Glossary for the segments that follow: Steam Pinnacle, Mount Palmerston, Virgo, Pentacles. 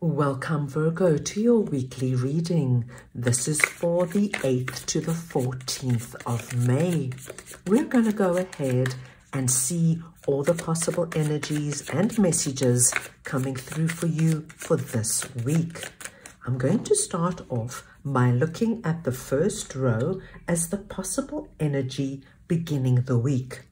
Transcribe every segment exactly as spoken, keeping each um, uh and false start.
Welcome, Virgo, to your weekly reading. This is for the eighth to the fourteenth of May. We're going to go ahead and see all the possible energies and messages coming through for you for this week. I'm going to start off by looking at the first row as the possible energy beginning the week.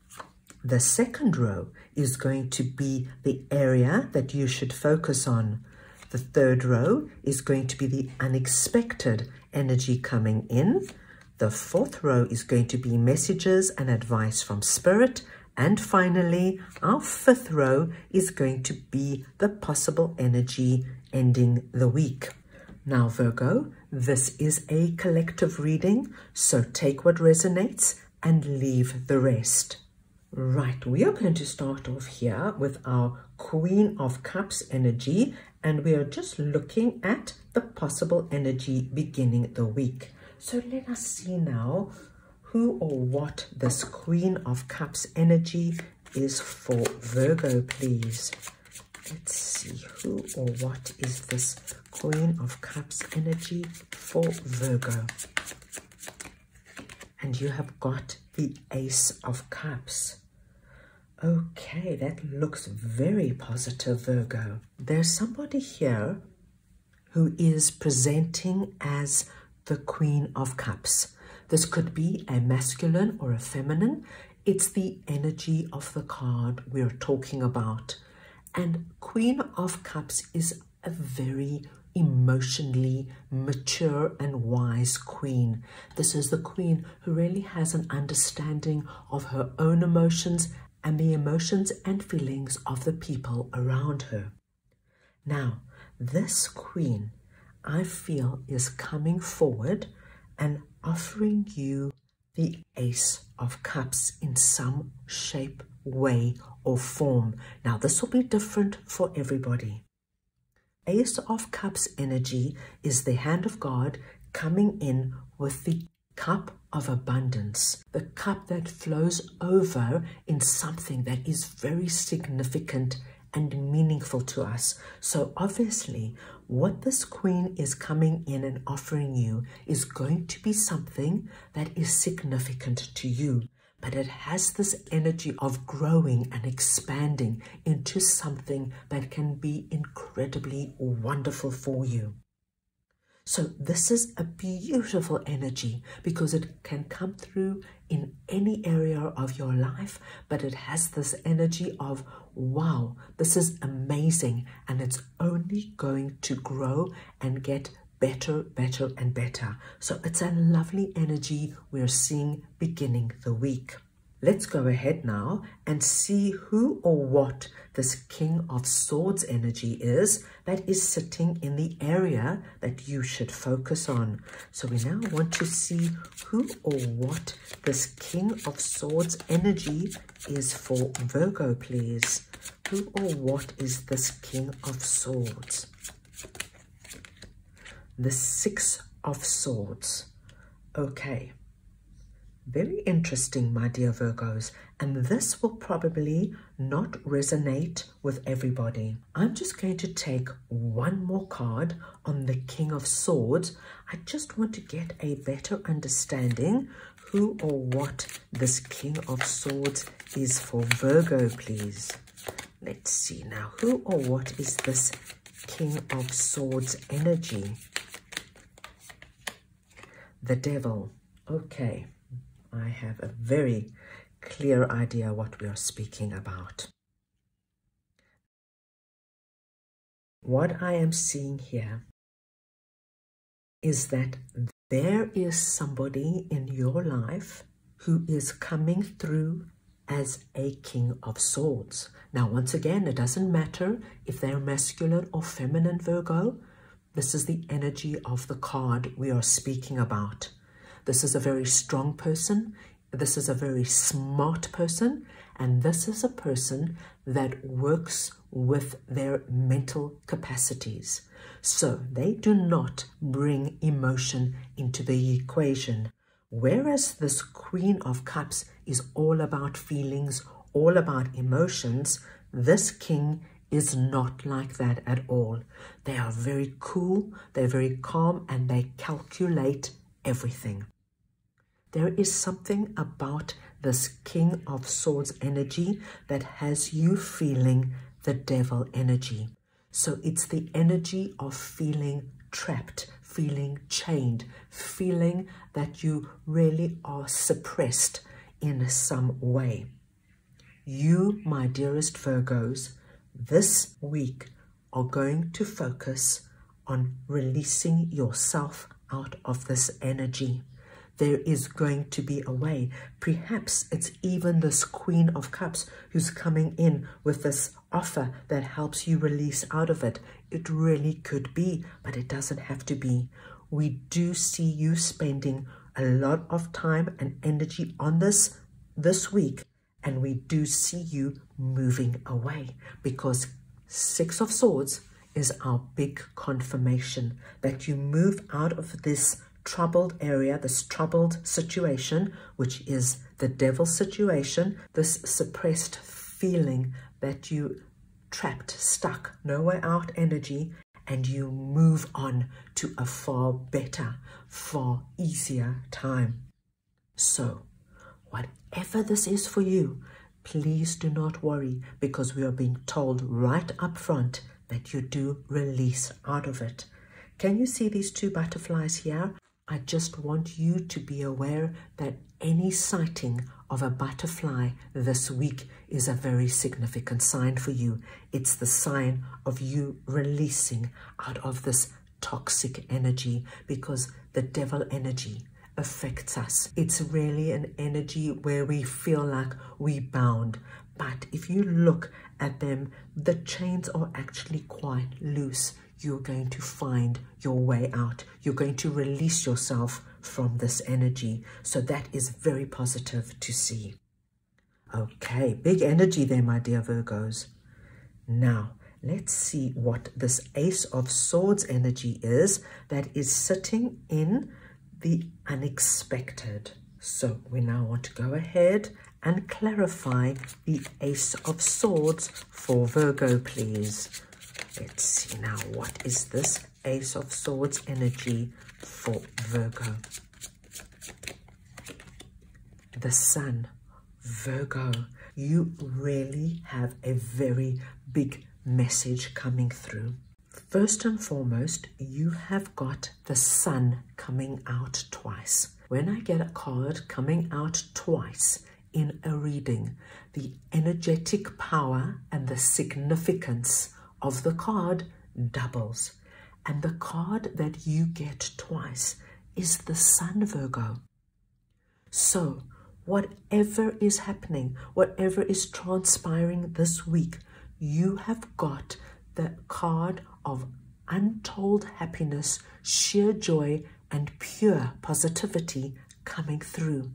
The second row is going to be the area that you should focus on. The third row is going to be the unexpected energy coming in. The fourth row is going to be messages and advice from Spirit. And finally, our fifth row is going to be the possible energy ending the week. Now, Virgo, this is a collective reading, so take what resonates and leave the rest. Right, we are going to start off here with our Queen of Cups energy, and we are just looking at the possible energy beginning the week. So let us see now who or what this Queen of Cups energy is for Virgo, please. Let's see who or what is this Queen of Cups energy for Virgo. And you have got the Ace of Cups. Okay, that looks very positive, Virgo. There's somebody here who is presenting as the Queen of Cups. This could be a masculine or a feminine. It's the energy of the card we're talking about. And Queen of Cups is a very emotionally mature and wise queen. This is the queen who really has an understanding of her own emotions and the emotions and feelings of the people around her. Now, this queen, I feel, is coming forward and offering you the Ace of Cups in some shape, way, or form. Now, this will be different for everybody. Ace of Cups energy is the hand of God coming in with the cup of abundance, the cup that flows over in something that is very significant and meaningful to us. So obviously, what this queen is coming in and offering you is going to be something that is significant to you, but it has this energy of growing and expanding into something that can be incredibly wonderful for you. So this is a beautiful energy because it can come through in any area of your life, but it has this energy of, wow, this is amazing, and it's only going to grow and get better, better, and better. So it's a lovely energy we're seeing beginning the week. Let's go ahead now and see who or what this King of Swords energy is that is sitting in the area that you should focus on. So we now want to see who or what this King of Swords energy is for Virgo, please. Who or what is this King of Swords? The Six of Swords. Okay. Very interesting, my dear Virgos, and this will probably not resonate with everybody. I'm just going to take one more card on the King of Swords. I just want to get a better understanding who or what this King of Swords is for Virgo, please. Let's see now, who or what is this King of Swords energy? The Devil. Okay. I have a very clear idea what we are speaking about. What I am seeing here is that there is somebody in your life who is coming through as a King of Swords. Now, once again, it doesn't matter if they're masculine or feminine, Virgo. This is the energy of the card we are speaking about. This is a very strong person, this is a very smart person, and this is a person that works with their mental capacities. So they do not bring emotion into the equation. Whereas this Queen of Cups is all about feelings, all about emotions, this king is not like that at all. They are very cool, they're very calm, and they calculate everything. There is something about this King of Swords energy that has you feeling the devil energy. So it's the energy of feeling trapped, feeling chained, feeling that you really are suppressed in some way. You, my dearest Virgos, this week are going to focus on releasing yourself out of this energy. There is going to be a way. Perhaps it's even this Queen of Cups who's coming in with this offer that helps you release out of it. It really could be, but it doesn't have to be. We do see you spending a lot of time and energy on this this week, and we do see you moving away, because Six of Swords is our big confirmation that you move out of this troubled area, this troubled situation, which is the devil situation, this suppressed feeling that you trapped, stuck, no way out energy, and you move on to a far better, far easier time. So whatever this is for you, please do not worry, because we are being told right up front that you do release out of it. Can you see these two butterflies here? I just want you to be aware that any sighting of a butterfly this week is a very significant sign for you. It's the sign of you releasing out of this toxic energy, because the devil energy affects us. It's really an energy where we feel like we're bound. But if you look at them, the chains are actually quite loose. You're going to find your way out. You're going to release yourself from this energy. So that is very positive to see. Okay, big energy there, my dear Virgos. Now, let's see what this Ace of Swords energy is that is sitting in the unexpected. So we now want to go ahead and clarify the Ace of Swords for Virgo, please. Let's see now, what is this Ace of Swords energy for Virgo? The Sun, Virgo. You really have a very big message coming through. First and foremost, you have got the Sun coming out twice. When I get a card coming out twice in a reading, the energetic power and the significance of the card doubles, and the card that you get twice is the Sun, Virgo. So whatever is happening, whatever is transpiring this week, you have got the card of untold happiness, sheer joy, and pure positivity coming through.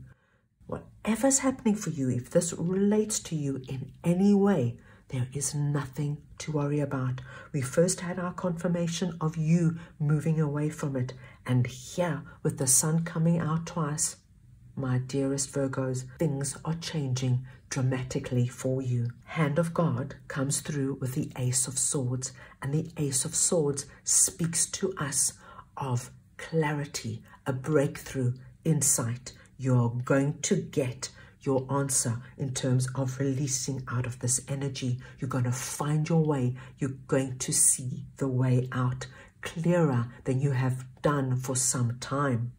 Whatever's happening for you, if this relates to you in any way, there is nothing to worry about. We first had our confirmation of you moving away from it. And here, with the Sun coming out twice, my dearest Virgos, things are changing dramatically for you. Hand of God comes through with the Ace of Swords. And the Ace of Swords speaks to us of clarity, a breakthrough, insight. You're going to get your answer in terms of releasing out of this energy. You're going to find your way. You're going to see the way out clearer than you have done for some time.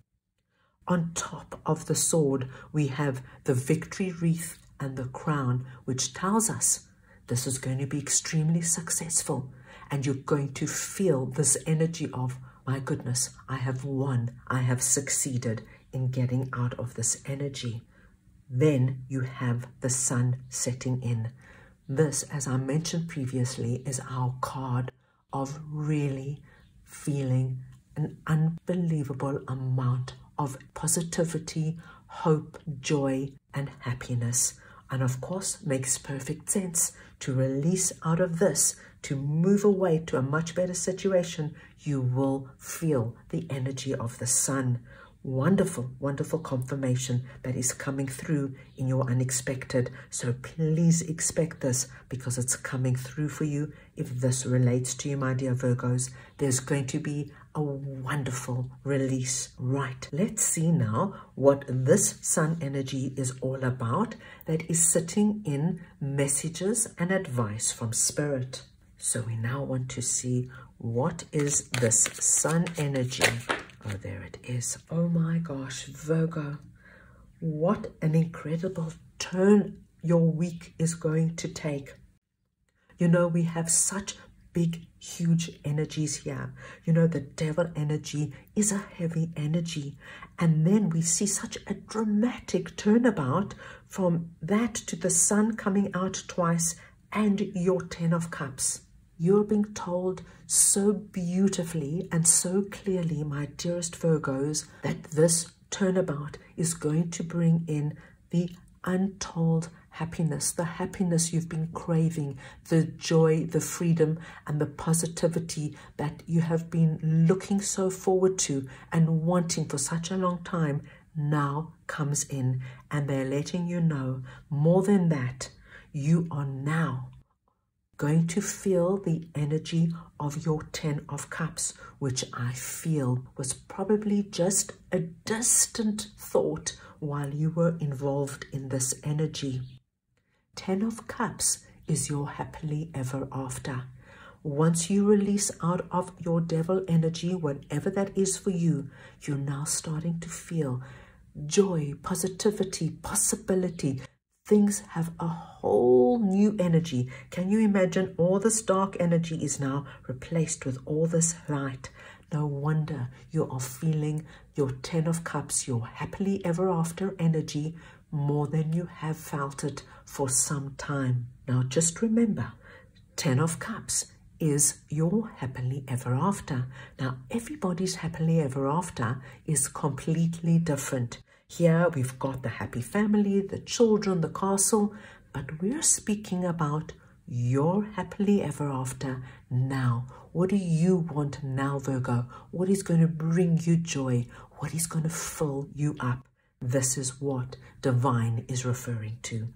On top of the sword, we have the victory wreath and the crown, which tells us this is going to be extremely successful. And you're going to feel this energy of, my goodness, I have won. I have succeeded in getting out of this energy. Then you have the Sun setting in. This, as I mentioned previously, is our card of really feeling an unbelievable amount of positivity, hope, joy, and happiness. And of course, makes perfect sense to release out of this, to move away to a much better situation. You will feel the energy of the Sun. wonderful, wonderful confirmation that is coming through in your unexpected. So please expect this because it's coming through for you. If this relates to you, my dear Virgos, there's going to be a wonderful release. Right, let's see now what this sun energy is all about that is sitting in messages and advice from Spirit. So we now want to see what is this sun energy. Oh, there it is. Oh my gosh, Virgo, what an incredible turn your week is going to take. You know, we have such big, huge energies here. You know, the devil energy is a heavy energy. And then we see such a dramatic turnabout from that to the sun coming out twice and your Ten of Cups. You're being told so beautifully and so clearly, my dearest Virgos, that this turnabout is going to bring in the untold happiness, the happiness you've been craving, the joy, the freedom, and the positivity that you have been looking so forward to and wanting for such a long time now comes in. And they're letting you know, more than that, you are now going to feel the energy of your Ten of Cups, which I feel was probably just a distant thought while you were involved in this energy. Ten of Cups is your happily ever after. Once you release out of your devil energy, whatever that is for you, you're now starting to feel joy, positivity, possibility. Things have a whole new energy. Can you imagine? All this dark energy is now replaced with all this light. No wonder you are feeling your Ten of Cups, your happily ever after energy, more than you have felt it for some time. Now just remember, Ten of Cups is your happily ever after. Now everybody's happily ever after is completely different. Here we've got the happy family, the children, the castle, but we're speaking about your happily ever after now. What do you want now, Virgo? What is going to bring you joy? What is going to fill you up? This is what divine is referring to.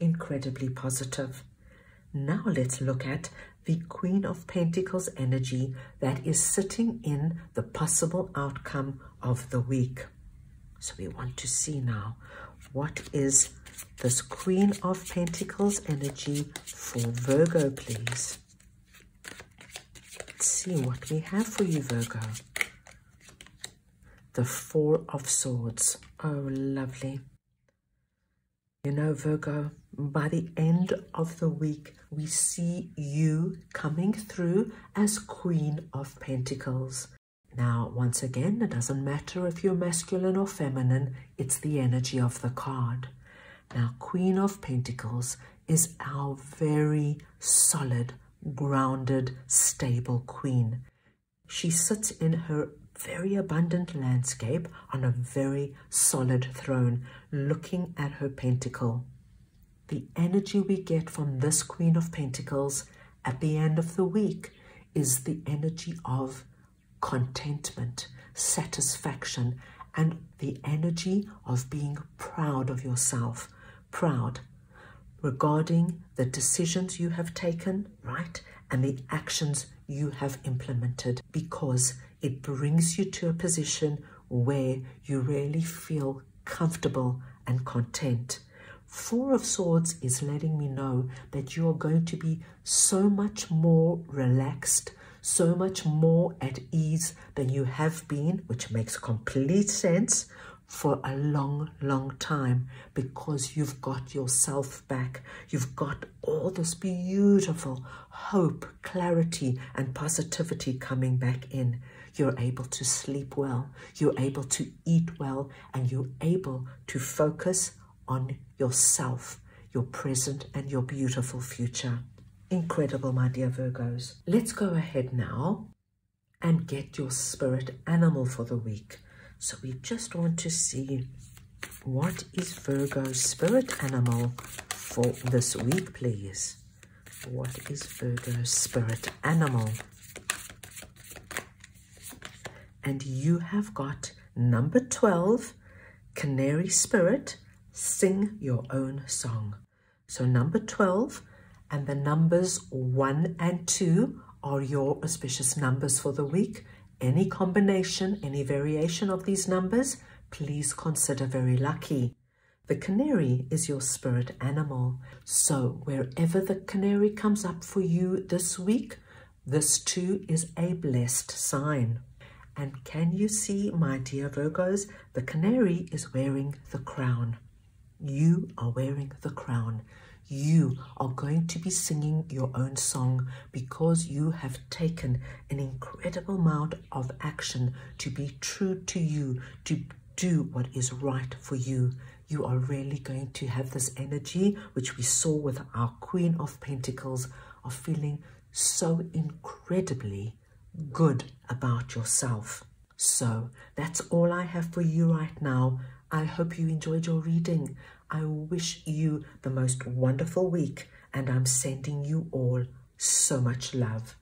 Incredibly positive. Now let's look at the Queen of Pentacles energy that is sitting in the possible outcome of the week. So we want to see now, what is this Queen of Pentacles energy for Virgo, please? Let's see what we have for you, Virgo. The Four of Swords. Oh, lovely. You know, Virgo, by the end of the week, we see you coming through as Queen of Pentacles. Now, once again, it doesn't matter if you're masculine or feminine, it's the energy of the card. Now, Queen of Pentacles is our very solid, grounded, stable queen. She sits in her very abundant landscape on a very solid throne, looking at her pentacle. The energy we get from this Queen of Pentacles at the end of the week is the energy of contentment, satisfaction, and the energy of being proud of yourself, proud regarding the decisions you have taken, right, and the actions you have implemented, because it brings you to a position where you really feel comfortable and content. Four of Swords is letting me know that you are going to be so much more relaxed, so much more at ease than you have been, which makes complete sense, for a long, long time, because you've got yourself back. You've got all this beautiful hope, clarity, and positivity coming back in. You're able to sleep well, you're able to eat well, and you're able to focus on yourself, your present, and your beautiful future. Incredible, my dear Virgos. Let's go ahead now and get your spirit animal for the week. So we just want to see, what is Virgo's spirit animal for this week, please? What is Virgo's spirit animal? And you have got Number twelve, Canary Spirit, sing your own song. So number twelve and the numbers one and two are your auspicious numbers for the week. Any combination, any variation of these numbers, please consider very lucky. The canary is your spirit animal. So wherever the canary comes up for you this week, this too is a blessed sign. And can you see, my dear Virgos, the canary is wearing the crown. You are wearing the crown. You are going to be singing your own song because you have taken an incredible amount of action to be true to you, to do what is right for you. You are really going to have this energy, which we saw with our Queen of Pentacles, of feeling so incredibly good about yourself. So that's all I have for you right now. I hope you enjoyed your reading. I wish you the most wonderful week, and I'm sending you all so much love.